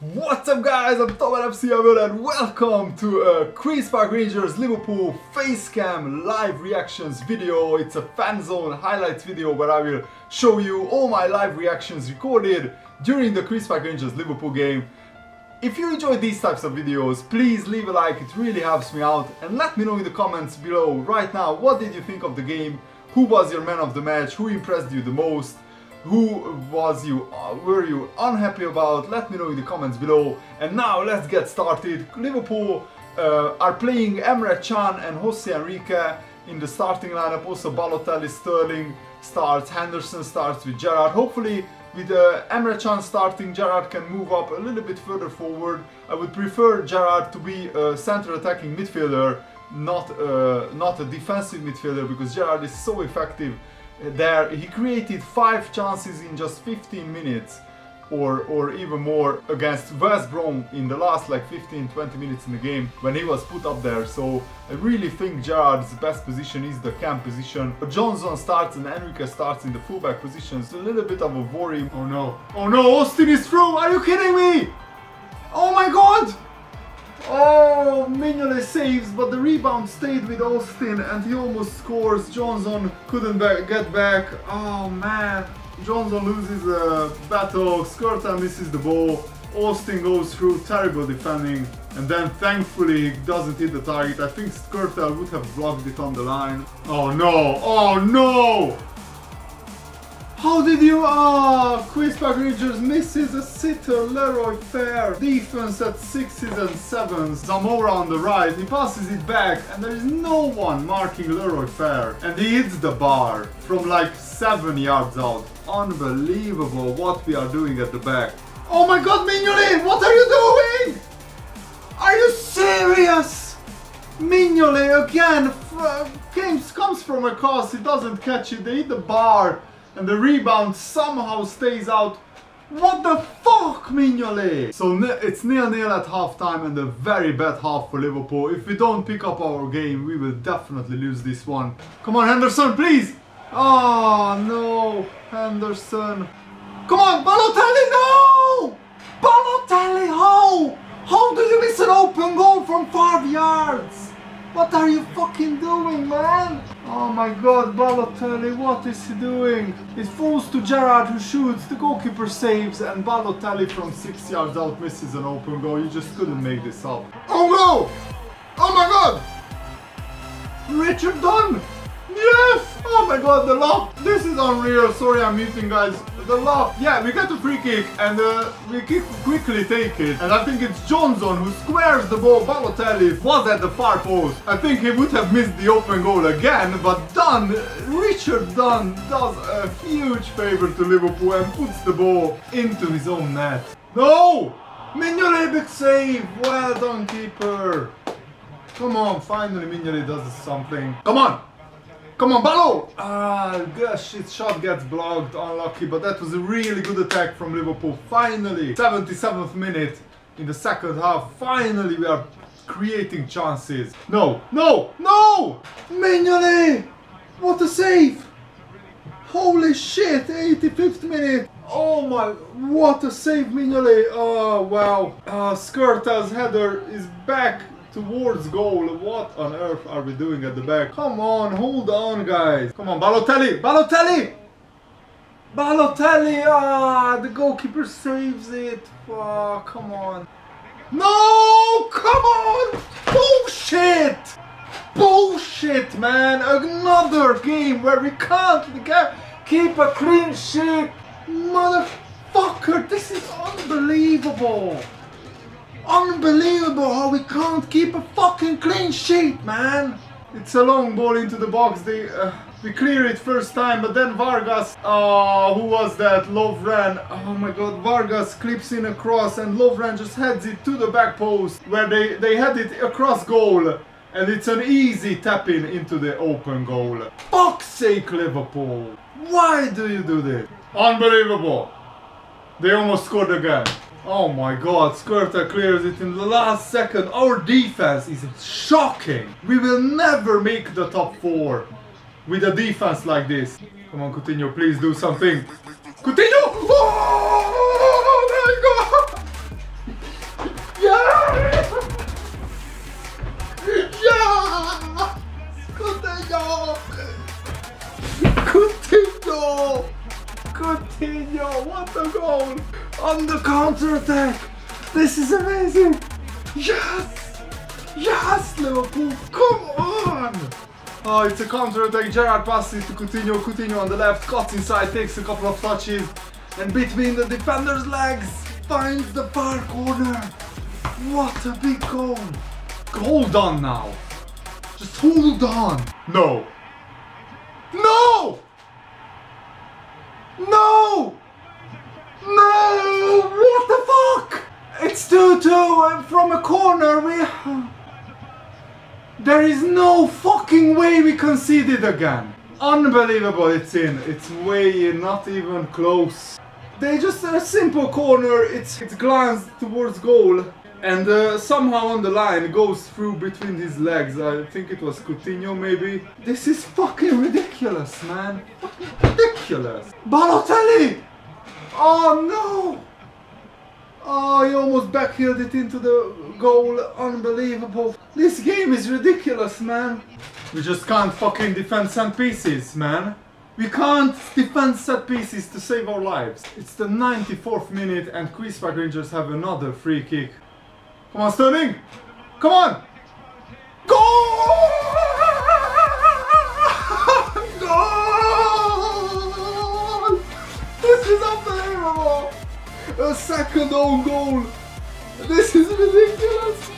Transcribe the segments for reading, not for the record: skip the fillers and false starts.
What's up guys, I'm Toman and welcome to a Queen's Park Rangers Liverpool Facecam live reactions video. It's a fan zone highlights video where I will show you all my live reactions recorded during the Queen's Park Rangers Liverpool game. If you enjoy these types of videos, please leave a like, it really helps me out, and let me know in the comments below right now what did you think of the game, who was your man of the match, who impressed you the most, were you unhappy about? Let me know in the comments below. And now let's get started. Liverpool are playing Emre Can and Jose Enrique in the starting lineup. Also Balotelli, Sterling starts, Henderson starts with Gerrard. Hopefully with Emre Can starting, Gerrard can move up a little bit further forward. I would prefer Gerrard to be a central attacking midfielder, not a defensive midfielder, because Gerrard is so effective there. He created 5 chances in just 15 minutes or even more against West Brom in the last like 15-20 minutes in the game when he was put up there. So I really think Gerrard's best position is the camp position. Johnson starts and Enrique starts in the fullback position. It's a little bit of a worry. Oh no. Oh no, Austin is through! Are you kidding me? Oh my god! Oh, Mignolet saves, but the rebound stayed with Austin and he almost scores. Johnson couldn't get back. Oh man, Johnson loses a battle. Skirtel misses the ball. Austin goes through, terrible defending. And then thankfully he doesn't hit the target. I think Skirtel would have blocked it on the line. Oh no, oh no! How did you? Ah, Queen's Park Rangers misses a sitter. Leroy Fer. Defense at 6s and 7s. Zamora on the right. He passes it back, and there is no one marking Leroy Fer. And he hits the bar from like 7 yards out. Unbelievable what we are doing at the back. Oh my God, Mignolet! What are you doing? Are you serious? Mignolet again comes from a cross. He doesn't catch it. They hit the bar. And the rebound somehow stays out. What the fuck, Mignolet? So it's 0-0 at halftime and a very bad half for Liverpool. If we don't pick up our game, we will definitely lose this one. Come on, Henderson, please. Oh, no, Henderson. Come on, Balotelli, no! Balotelli, how? How do you miss an open goal from 5 yards? What are you fucking doing, man? Oh my god, Balotelli, what is he doing? It falls to Gerrard who shoots, the goalkeeper saves, and Balotelli from 6 yards out misses an open goal. You just couldn't make this up. Oh no! Oh my god! Richard Dunne! Yes! Oh my god, the lob! This is unreal, sorry I'm muting guys. The lob, yeah, we get a free kick and we quickly take it. And I think it's Johnson who squares the ball. Balotelli was at the far post. I think he would have missed the open goal again, but Dunne, Richard Dunne does a huge favor to Liverpool and puts the ball into his own net. No! Mignolet, big save! Well done, keeper! Come on, finally Mignolet does something. Come on! Come on, Balo! Ah, gosh, his shot gets blocked, unlucky, but that was a really good attack from Liverpool. Finally, 77th minute in the second half, finally we are creating chances. No, no, no! Mignolet! What a save! Holy shit, 85th minute! Oh my, what a save, Mignolet! Oh, wow. Skirtel's header is back towards goal. What on earth are we doing at the back? Come on, hold on guys. Come on, Balotelli, Balotelli! Balotelli, ah, the goalkeeper saves it. Oh, come on. No, come on! Bullshit! Bullshit, man! Another game where we can't keep a clean sheet. Motherfucker, this is unbelievable. Unbelievable how we can't keep a fucking clean sheet, man! It's a long ball into the box. We clear it first time, but then Vargas... who was that? Lovren. Oh my god, Vargas clips in a cross and Lovren just heads it to the back post where they head it across goal. And it's an easy tap-in into the open goal. Fuck's sake, Liverpool! Why do you do this? Unbelievable! They almost scored again. Oh my god, Skirtel clears it in the last second. Our defense is shocking. We will never make the top 4 with a defense like this. Come on, Coutinho, please do something. Coutinho! Oh my god! on the counter-attack. This is amazing. Yes! Yes, Liverpool, come on! Oh, it's a counter-attack. Gerrard passes to Coutinho. Coutinho on the left, cuts inside, takes a couple of touches, and between the defender's legs, finds the far corner. What a big goal. Hold on now. Just hold on. No. No! No! No! What the fuck? It's 2-2 and from a corner we... There is no fucking way we conceded again. Unbelievable, it's in. It's way in, not even close. They just had a simple corner, it's glanced towards goal. And somehow on the line goes through between his legs. I think it was Coutinho maybe. This is fucking ridiculous, man. Fucking ridiculous. Balotelli! Oh no! Oh, he almost backheeled it into the goal. Unbelievable. This game is ridiculous, man. We just can't fucking defend set pieces, man. We can't defend set pieces to save our lives. It's the 94th minute and Queenspark Rangers have another free kick. Come on, Sterling! Come on! Goal! Goal! This is unbelievable! A second own goal! This is ridiculous!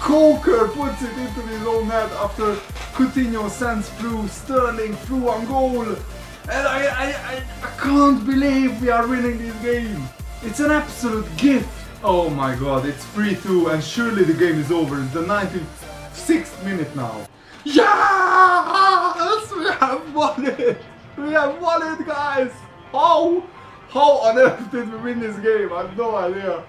Coker puts it into his own net after Coutinho sends through, Sterling through on goal! And I can't believe we are winning this game! It's an absolute gift! Oh my god, it's 3-2 and surely the game is over. It's the 96th minute now. Yes! We have won it! We have won it, guys! How? How on earth did we win this game? I have no idea.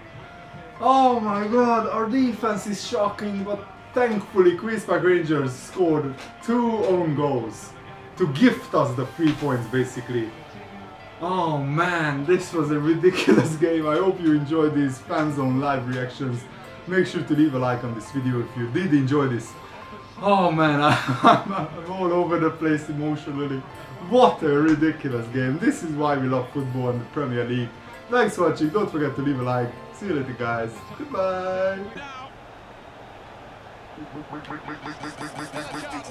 Oh my god, our defense is shocking, but thankfully Queenspark Rangers scored 2 own goals to gift us the 3 points basically. Oh man, this was a ridiculous game. I hope you enjoyed these Fanzone live reactions. Make sure to leave a like on this video if you did enjoy this. Oh man, I'm all over the place emotionally. What a ridiculous game. This is why we love football and the Premier League. Thanks for watching. Don't forget to leave a like. See you later, guys. Goodbye.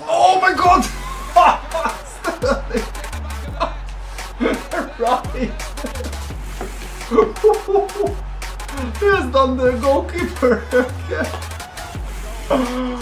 Oh my god! Right! He has done the goalkeeper!